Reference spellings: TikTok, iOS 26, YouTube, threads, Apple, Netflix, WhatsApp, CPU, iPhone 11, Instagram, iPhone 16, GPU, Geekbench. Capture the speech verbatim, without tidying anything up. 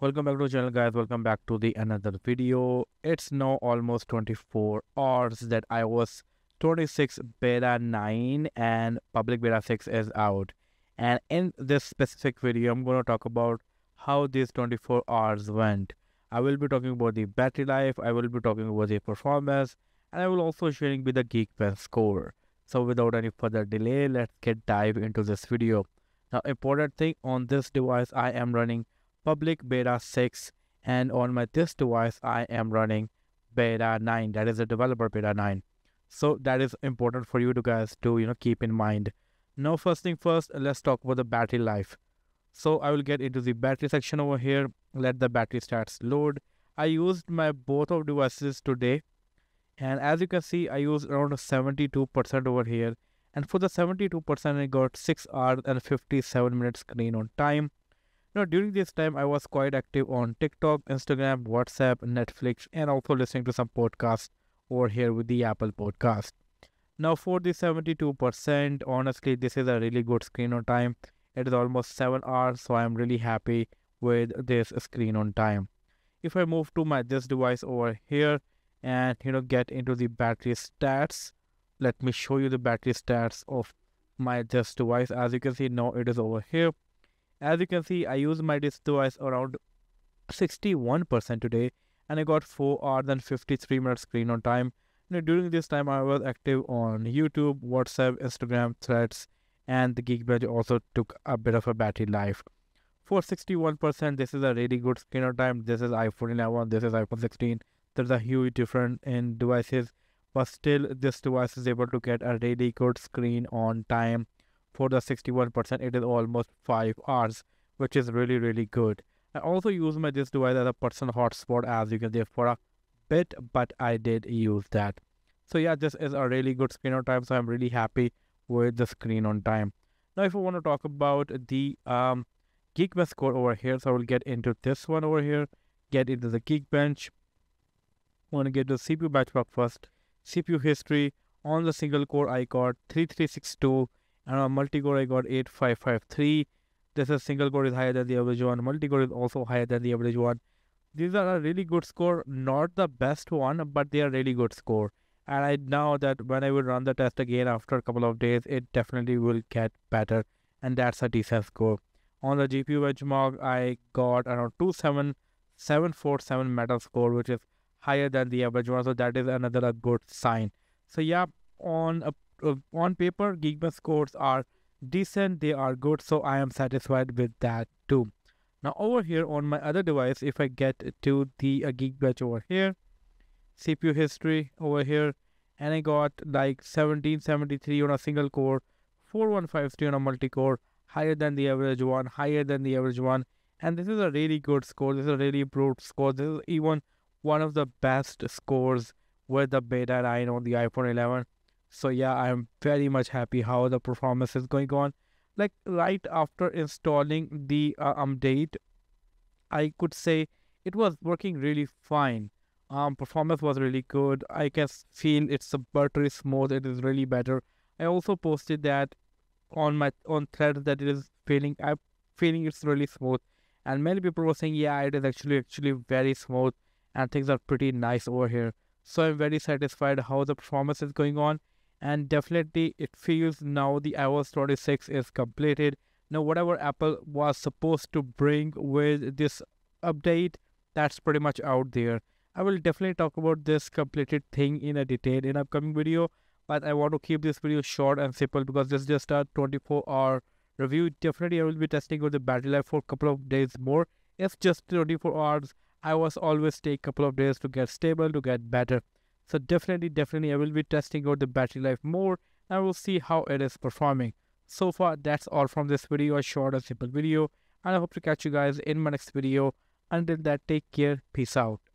Welcome back to the channel, guys. Welcome back to the another video. It's now almost twenty-four hours that iOS twenty-six beta nine and public beta six is out, and in this specific video I'm going to talk about how these twenty-four hours went. I will be talking about the battery life, I will be talking about the performance, and I will also sharing with the Geekbench score. So without any further delay, let's get dive into this video. Now, important thing, on this device I am running public beta six, and on my this device I am running beta nine, that is a developer beta nine. So that is important for you to guys to you know keep in mind. Now, first thing first, let's talk about the battery life. So I will get into the battery section over here. Let the battery stats load. I used my both of devices today, and as you can see I used around seventy-two percent over here, and for the seventy-two percent I got six hours and fifty-seven minutes screen on time. Now, during this time, I was quite active on TikTok, Instagram, WhatsApp, Netflix, and also listening to some podcasts over here with the Apple podcast. Now, for the seventy-two percent, honestly, this is a really good screen on time. It is almost seven hours, so I'm really happy with this screen on time. If I move to my this device over here and, you know, get into the battery stats, let me show you the battery stats of my this device. As you can see, now it is over here. As you can see, I used my this device around sixty-one percent today, and I got four hours and fifty-three minutes screen on time. Now, during this time, I was active on YouTube, WhatsApp, Instagram, threads, and the Geekbench also took a bit of a battery life. For sixty-one percent, this is a really good screen on time. This is iPhone eleven, this is iPhone sixteen. There's a huge difference in devices, but still, this device is able to get a really good screen on time. For the sixty-one percent, it is almost five hours, which is really, really good. I also use my this device as a personal hotspot, as you can see, for a bit, but I did use that. So yeah, this is a really good screen on time, so I'm really happy with the screen on time. Now, if I want to talk about the um, Geekbench score over here, so I will get into this one over here, get into the Geekbench. I want to get to C P U benchmark first. C P U history, on the single core, I got three three six two. And on multi-core I got eight five five three. This is single core is higher than the average one. Multi-core is also higher than the average one. These are a really good score. Not the best one, but they are really good score. And I know that when I will run the test again after a couple of days, it definitely will get better. And that's a decent score. On the G P U benchmark, I got around two seven seven four seven meta score, which is higher than the average one. So that is another good sign. So yeah, on a Uh, on paper, Geekbench scores are decent, they are good, so I am satisfied with that too. Now, over here on my other device, if I get to the uh, Geekbench over here, C P U history over here, and I got like seventeen seventy-three on a single core, four one five three on a multi-core, higher than the average one, higher than the average one, and this is a really good score, this is a really improved score, this is even one of the best scores with the beta nine on the iPhone eleven. So yeah, I am very much happy how the performance is going on. Like right after installing the uh, update, I could say it was working really fine. Um, performance was really good. I can feel it's buttery smooth. It is really better. I also posted that on my on threads that it is feeling. I'm feeling it's really smooth, and many people were saying, yeah, it is actually actually very smooth, and things are pretty nice over here. So I'm very satisfied how the performance is going on. And definitely it feels now the iOS twenty-six is completed. Now, whatever Apple was supposed to bring with this update, that's pretty much out there. I will definitely talk about this completed thing in a detail in upcoming video. But I want to keep this video short and simple because this is just a twenty-four hour review. Definitely I will be testing with the battery life for a couple of days more. It's just twenty-four hours. iOS always take a couple of days to get stable, to get better. So definitely, definitely I will be testing out the battery life more, and I will see how it is performing. So far, that's all from this video, a short and simple video. And I hope to catch you guys in my next video. Until that, take care. Peace out.